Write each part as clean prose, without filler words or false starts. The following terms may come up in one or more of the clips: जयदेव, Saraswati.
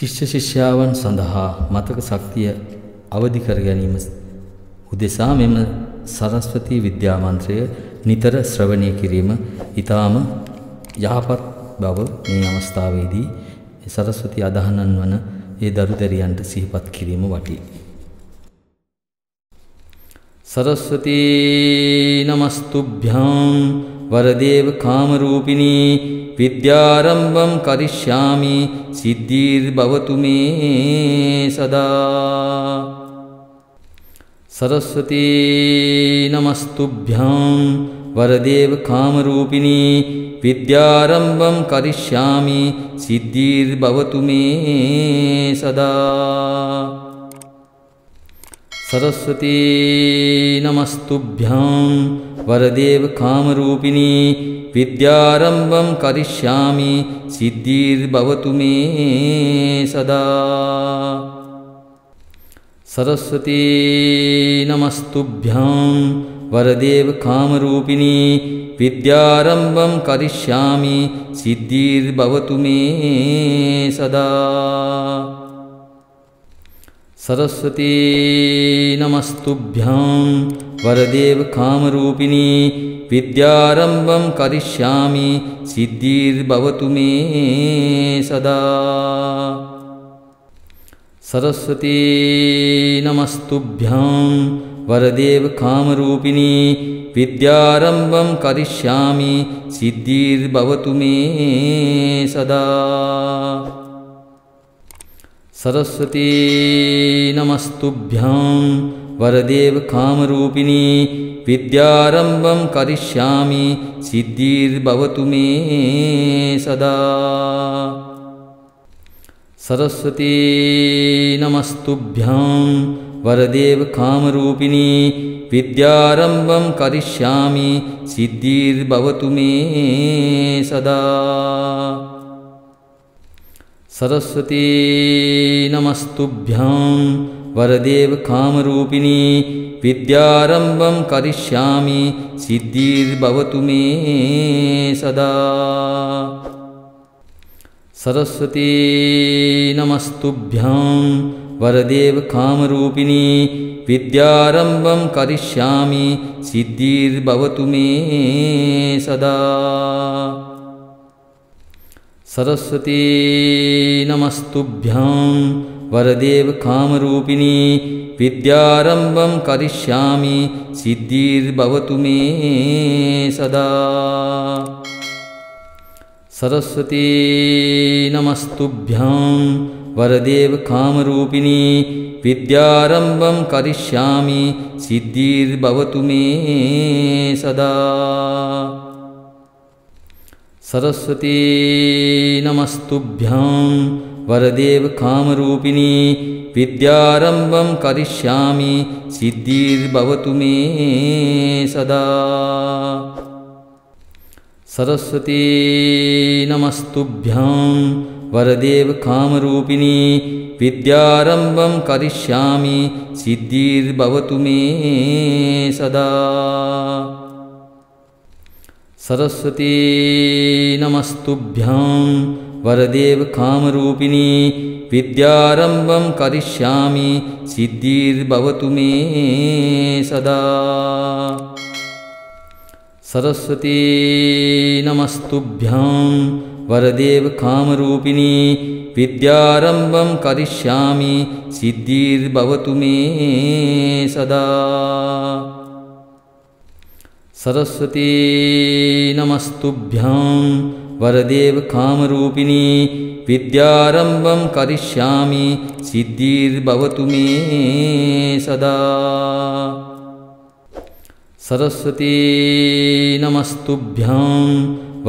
शिष्य शिष्यावन सदहा मतक शक्तिय अवधि कर गनीम उदेशा मेम सरस्वती विद्या मंत्रे नितर श्रवणे किरीम इताम यापत बव नियमस्तावेदी सरस्वती अदहनन्वन ये दरुदरी अंट सिहिपत किरीम वटी सरस्वती नमस्तुभ्यां वरदेव कामरूपिणी विद्यारंभं करिष्यामि सिद्धिर्भवतु मे सदा सरस्वती नमस्तुभ्यां वरदेव कामरूपिणी विद्यारंभं करिष्यामि सिद्धिर्भवतु मे सदा सरस्वती नमस्तुभ्यां वरदेव कामरूपिणी विद्यारंभं करिष्यामि सिद्धिर्भवतु मे सदा सरस्वती नमस्तुभ्यां वरदेव कामरूपिणी विद्यारंभं करिष्यामि सिद्धिर्भवतु मे सदा सरस्वती नमस्तुभ्यां वरदेव कामरूपिणी विद्यारंभं करिष्यामि सिद्धिर्भवतु मे सदा सरस्वती नमस्तुभ्यां वरदेव कामरूपिणी विद्यारंभं करिष्यामि सिद्धिर्भवतु मे सदा सरस्वती नमस्तुभ्यां वरदेव कामरूपिणी विद्यारंभं करिष्यामि सिद्धिर्भवतु मे सदा सरस्वती नमस्तुभ्यां वरदेव कामरूपिणी विद्यारंभं करिष्यामि सिद्धिर्भवतु मे सदा सरस्वती नमस्तुभ्यां वरदेव कामरूपिणी विद्यारंभं करिष्यामि सिद्धिर्भवतु मे सदा सरस्वती नमस्तुभ्यां वरदेव कामरूपिणी विद्यारंभं करिष्यामि सिद्धिर्भवतु मे सदा सरस्वती नमस्तुभ्यां वरदेव कामरूपिणी विद्यारंभं करिष्यामि सिद्धिर्भवतु मे सदा सरस्वती नमस्तुभ्यां वरदेव कामरूपिणी विद्यारंभं करिष्यामि सिद्धिर्भवतु मे सदा सरस्वती नमस्तुभ्यां वरदेव कामरूपिणी विद्यारंभं करिष्यामि सिद्धिर्भवतु मे सदा सरस्वती नमस्तुभ्यां वरदेव कामरूपिणी विद्यारंभं करिष्यामि सिद्धिर्भवतु मे सदा सरस्वती नमस्तुभ्यां वरदेव कामरूपिणी विद्यारंभं करिष्यामि सिद्धिर्भवतु मे सदा सरस्वती नमस्तुभ्यां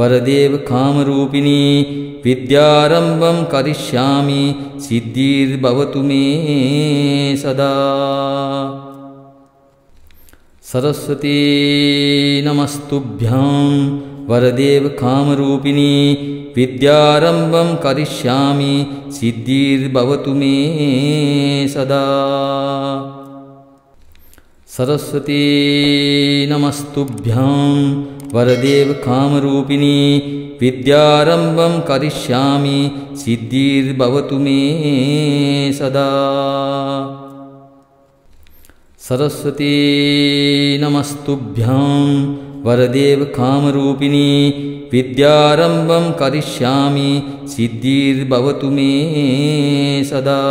वरदेव कामरूपिणी विद्यारंभं करिष्यामि सिद्धिर्भवतु मे सदा सरस्वती नमस्तुभ्यां वरदेव कामरूपिणी विद्यारंभं करिष्यामि सिद्धिर्भवतु मे सदा सरस्वती नमस्तुभ्यां वरदेव कामरूपिणी विद्यारंभं करिष्यामि सिद्धिर्भवतु मे सदा सरस्वती नमस्तुभ्यां वरदेव कामरूपिणी विद्यारंभं करिष्यामि सिद्धिर्भवतु मे सदा सरस्वती नमस्तुभ्यां वरदेव काम रूपिणी विद्यारंभम करिष्यामि सिद्धिर्भवतु मे सदा। सरस्वती नमस्तुभ्यां वरदेव काम रूपिणी विद्यारंभम करिष्यामि सिद्धिर्भवतु मे सदा।